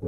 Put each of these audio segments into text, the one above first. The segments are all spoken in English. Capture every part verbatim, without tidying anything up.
Come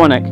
on, Nick.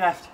left.